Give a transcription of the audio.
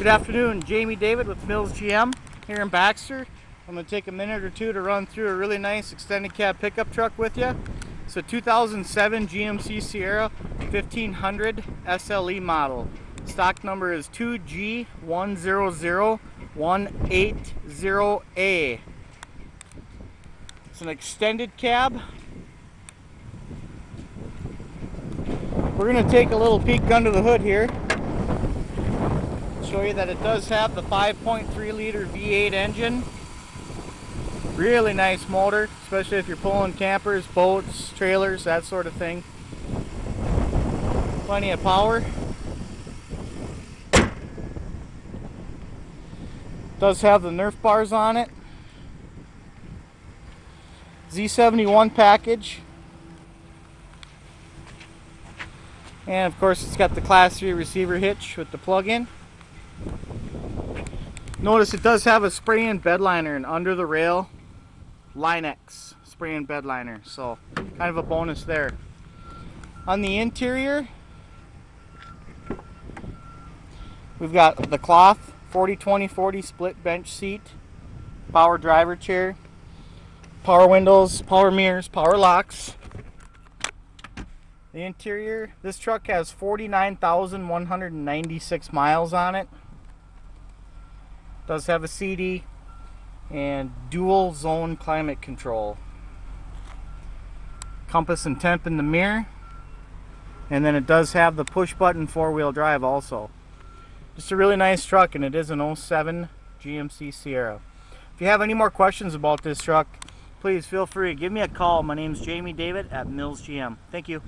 Good afternoon, Jamie David with Mills GM here in Baxter. I'm going to take a minute or two to run through a really nice extended cab pickup truck with you. It's a 2007 GMC Sierra 1500 SLE model. Stock number is 2G100180A. It's an extended cab. We're going to take a little peek under the hood here. Show you that it does have the 5.3 liter V8 engine. Really nice motor, especially if you're pulling campers, boats, trailers, that sort of thing. Plenty of power. Does have the Nerf bars on it. Z71 package. And of course it's got the Class III receiver hitch with the plug-in. Notice it does have a spray-in bed liner, and under the rail Line-X spray-in bed liner, so kind of a bonus there. On the interior, we've got the cloth 40-20-40 split bench seat, power driver chair, power windows, power mirrors, power locks. The interior, this truck has 49,196 miles on it. Does have a CD and dual zone climate control, compass and temp in the mirror, and then it does have the push button four-wheel drive also. Just a really nice truck, and it is an 07 GMC Sierra. If you have any more questions about this truck, please feel free to give me a call. My name's Jamie David at Mills GM. Thank you.